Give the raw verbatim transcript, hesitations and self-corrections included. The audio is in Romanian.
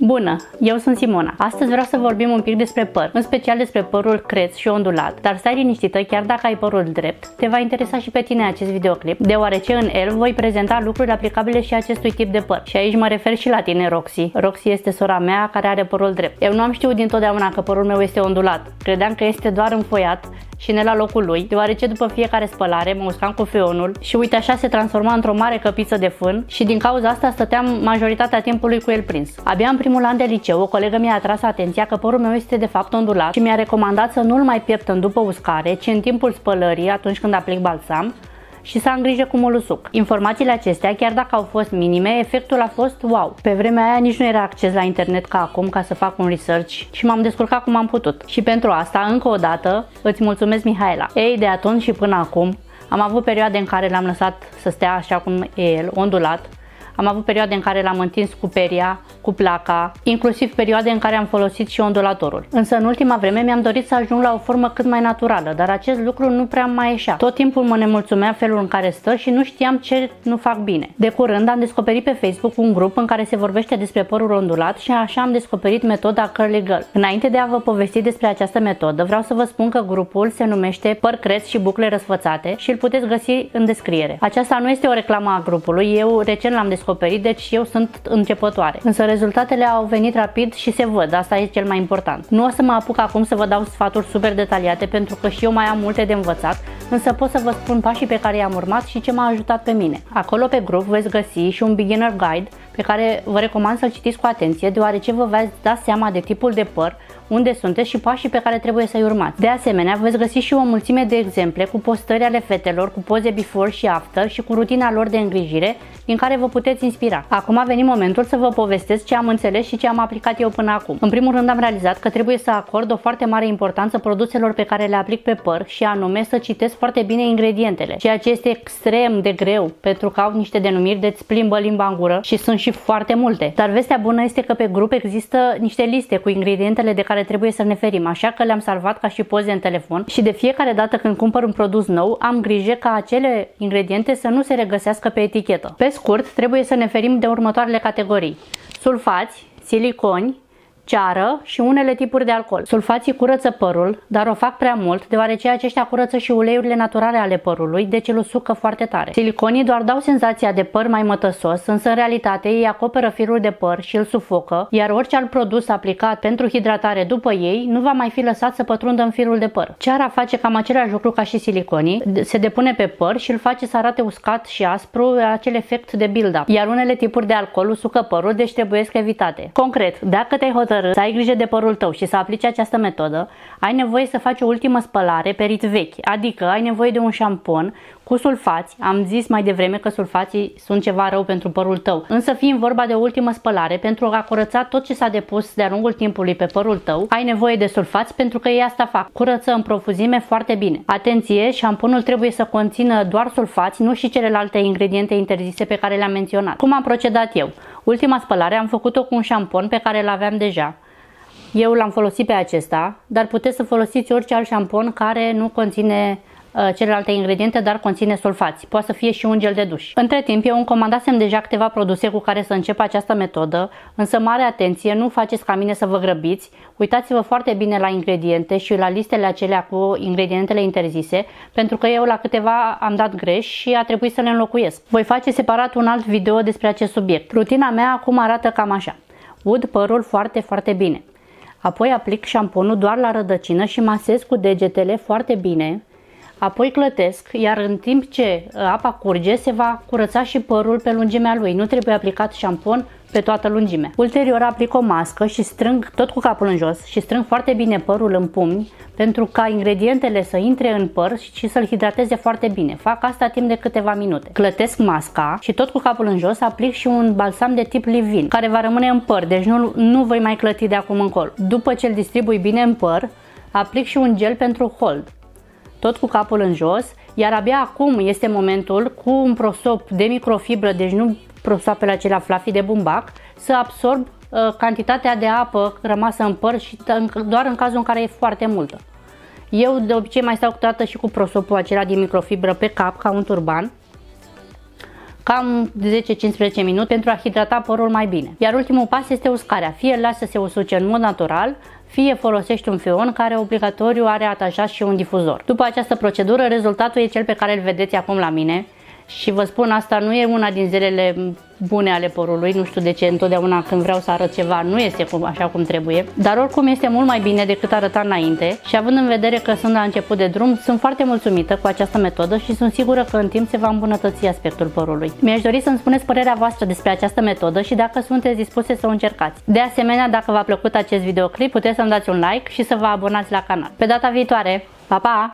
Bună! Eu sunt Simona. Astăzi vreau să vorbim un pic despre păr, în special despre părul crez și ondulat. Dar stai liniștită, chiar dacă ai părul drept, te va interesa și pe tine acest videoclip, deoarece în el voi prezenta lucruri aplicabile și acestui tip de păr. Și aici mă refer și la tine, Roxy. Roxy este sora mea care are părul drept. Eu nu am știut dintotdeauna că părul meu este ondulat. Credeam că este doar înfoiat și ne la locul lui, deoarece după fiecare spălare mă uscam cu feonul și uite așa se transforma într-o mare căpiță de fân și din cauza asta stăteam majoritatea timpului cu el prins. Abia în primul an de liceu, o colegă mi-a atras atenția că părul meu este de fapt ondulat și mi-a recomandat să nu-l mai pieptăn după uscare, ci în timpul spălării, atunci când aplic balsam, și să am grijă cum îl usuc. Informațiile acestea, chiar dacă au fost minime, efectul a fost wow. Pe vremea aia nici nu era acces la internet ca acum ca să fac un research și m-am descurcat cum am putut. Și pentru asta, încă o dată, îți mulțumesc, Mihaela. Ei, de atunci și până acum, am avut perioade în care l-am lăsat să stea așa cum e el, ondulat. Am avut perioade în care l-am întins cu peria, cu placa, inclusiv perioade în care am folosit și ondulatorul. Însă în ultima vreme mi-am dorit să ajung la o formă cât mai naturală, dar acest lucru nu prea mai ieșea. Tot timpul mă nemulțumea felul în care stă și nu știam ce nu fac bine. De curând am descoperit pe Facebook un grup în care se vorbește despre părul ondulat și așa am descoperit metoda Curly Girl. Înainte de a vă povesti despre această metodă, vreau să vă spun că grupul se numește Par Crest și Bucle Răsfățate și îl puteți găsi în descriere. Aceasta nu este o reclamă a grupului, eu recent l-am descoperit, deci eu sunt începătoare. Însă rezultatele au venit rapid și se văd, asta e cel mai important. Nu o să mă apuc acum să vă dau sfaturi super detaliate pentru că și eu mai am multe de învățat, însă pot să vă spun pașii pe care i-am urmat și ce m-a ajutat pe mine. Acolo pe grup veți găsi și un beginner guide pe care vă recomand să-l citiți cu atenție deoarece vă veți da seama de tipul de păr, unde sunteți și pașii pe care trebuie să-i urmați. De asemenea, veți găsi și o mulțime de exemple cu postări ale fetelor, cu poze before și after și cu rutina lor de îngrijire din care vă puteți inspira. Acum a venit momentul să vă povestesc ce am înțeles și ce am aplicat eu până acum. În primul rând am realizat că trebuie să acord o foarte mare importanță produselor pe care le aplic pe păr și anume să citesc foarte bine ingredientele, ceea ce este extrem de greu pentru că au niște denumiri de îți plimbă limba în gură și sunt și foarte multe. Dar vestea bună este că pe grup există niște liste cu ingredientele de care trebuie să ne ferim, așa că le-am salvat ca și poze în telefon și de fiecare dată când cumpăr un produs nou, am grijă ca acele ingrediente să nu se regăsească pe etichetă. Pe scurt, trebuie să ne ferim de următoarele categorii: sulfați, siliconi, ceară și unele tipuri de alcool. Sulfații curăță părul, dar o fac prea mult, deoarece aceștia curăță și uleiurile naturale ale părului, deci îl usucă foarte tare. Siliconii doar dau senzația de păr mai mătăsos, însă în realitate ei acoperă firul de păr și îl sufocă, iar orice alt produs aplicat pentru hidratare după ei nu va mai fi lăsat să pătrundă în firul de păr. Ceara face cam același lucru ca și siliconii, se depune pe păr și îl face să arate uscat și aspru, acel efect de build-up. Iar unele tipuri de alcool usucă părul, deci trebuie să evitate. Concret, dacă te-ai hotărât să ai grijă de părul tău și să aplici această metodă, ai nevoie să faci o ultimă spălare pe rit vechi, adică ai nevoie de un șampon cu sulfați. Am zis mai devreme că sulfații sunt ceva rău pentru părul tău, însă fiind vorba de o ultimă spălare pentru a curăța tot ce s-a depus de-a lungul timpului pe părul tău, ai nevoie de sulfați pentru că ei asta fac, curăță în profuzime foarte bine. Atenție, șamponul trebuie să conțină doar sulfați, nu și celelalte ingrediente interzise pe care le-am menționat. Cum am procedat eu? Ultima spălare am făcut-o cu un șampon pe care l-aveam deja. Eu l-am folosit pe acesta, dar puteți să folosiți orice alt șampon care nu conține celelalte ingrediente, dar conține sulfați. Poate să fie și un gel de duș. Între timp, eu îmi comandasem deja câteva produse cu care să încep această metodă, însă mare atenție, nu faceți ca mine să vă grăbiți. Uitați-vă foarte bine la ingrediente și la listele acelea cu ingredientele interzise, pentru că eu la câteva am dat greș și a trebuit să le înlocuiesc. Voi face separat un alt video despre acest subiect. Rutina mea acum arată cam așa. Ud părul foarte, foarte bine. Apoi aplic șamponul doar la rădăcină și masez cu degetele foarte bine. Apoi clătesc, iar în timp ce apa curge, se va curăța și părul pe lungimea lui. Nu trebuie aplicat șampon pe toată lungimea. Ulterior aplic o mască și strâng tot cu capul în jos și strâng foarte bine părul în pumni pentru ca ingredientele să intre în păr și să-l hidrateze foarte bine. Fac asta timp de câteva minute. Clătesc masca și tot cu capul în jos aplic și un balsam de tip leave-in care va rămâne în păr, deci nu, nu voi mai clăti de acum încolo. După ce îl distribui bine în păr, aplic și un gel pentru hold, tot cu capul în jos, iar abia acum este momentul cu un prosop de microfibră, deci nu prosoapele acelea fluffy de bumbac, să absorb uh, cantitatea de apă rămasă în păr și doar în cazul în care e foarte multă. Eu de obicei mai stau câteodată și cu prosopul acela de microfibră pe cap ca un turban cam zece-cincisprezece minute pentru a hidrata părul mai bine. Iar ultimul pas este uscarea. Fie lasă să se usuce în mod natural, fie folosești un fion care obligatoriu are atașat și un difuzor. După această procedură, rezultatul e cel pe care îl vedeți acum la mine. Și vă spun, asta nu e una din zilele bune ale părului, nu știu de ce, întotdeauna când vreau să arăt ceva nu este așa cum trebuie, dar oricum este mult mai bine decât arăta înainte și având în vedere că sunt la început de drum, sunt foarte mulțumită cu această metodă și sunt sigură că în timp se va îmbunătăți aspectul părului. Mi-aș dori să-mi spuneți părerea voastră despre această metodă și dacă sunteți dispuse să o încercați. De asemenea, dacă v-a plăcut acest videoclip, puteți să-mi dați un like și să vă abonați la canal. Pe data viitoare, pa, pa!